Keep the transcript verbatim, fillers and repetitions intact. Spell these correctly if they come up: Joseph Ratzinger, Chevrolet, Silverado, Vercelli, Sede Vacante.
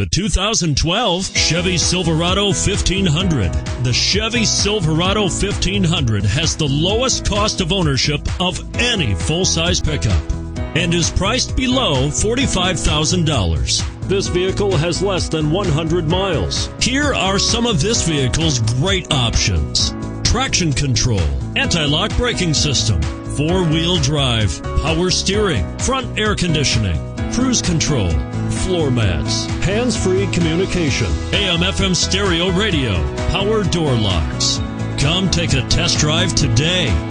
The two thousand twelve Chevy Silverado fifteen hundred. The Chevy Silverado fifteen hundred has the lowest cost of ownership of any full-size pickup and is priced below forty-five thousand dollars. This vehicle has less than one hundred miles. Here are some of this vehicle's great options: traction control, anti-lock braking system, four-wheel drive, power steering, front air conditioning, cruise control, floor mats, hands-free communication, A M F M stereo radio, power door locks. Come take a test drive today.